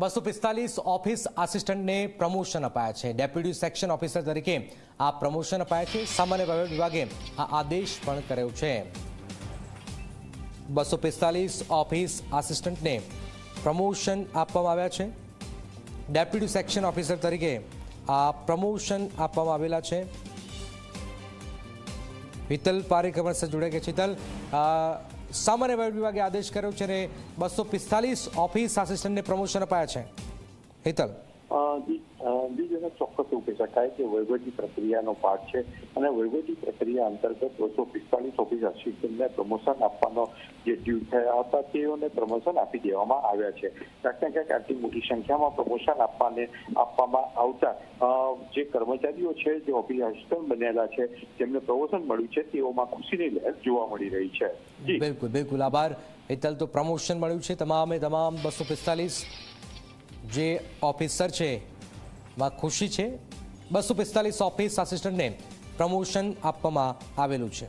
245 office assistant ने promotion अपाया है। डेप्यूटी सेक्शन ऑफिसर तरीके आ प्रमोशन अपाया है। सामान्य व्यवहार विभागे आ आदेश पण कर्यो छे। 245 ऑफिस आसिस्टंट ने प्रमोशन आपवामां आव्या छे। डेप्यूटी सेक्शन ऑफिसर तरीके आ प्रमोशन आपवामां आवेला छे। हितल पारेख अमर से जुड़े गए। हितल, सामान्य व्यवहार विभागे आदेश कर्यो छे ने 245 ऑफिस आसिस्टंट ने प्रमोशन अपाया छे। हितल ચોક્કસ એવું કહી શકાય કે વહીવટી પ્રક્રિયાનો પાર્ટ છે અને વહીવટી પ્રક્રિયા અંતર્ગત 245 ઓફિસ આસિસ્ટન્ટને પ્રમોશન આપવાનો જે ડ્યુ થયા હતા તેઓને પ્રમોશન આપી દેવામાં આવ્યા છે। ક્યાંક ને ક્યાંક આટલી મોટી સંખ્યામાં પ્રમોશન આપવામાં આવતા જે કર્મચારીઓ છે જે ઓફિસ આસિસ્ટન્ટ બનેલા છે તેમને પ્રમોશન મળ્યું છે તેઓમાં ખુશીની લહેર જોવા મળી રહી છે। બિલકુલ બિલકુલ, આભાર હેતલ। તો પ્રમોશન મળ્યું છે તમામે તમામ 245 જે ઓફિસર છે માં ખુશી છે। 245 ऑफिस आसिस्टंट ने प्रमोशन આપવામાં આવેલું છે।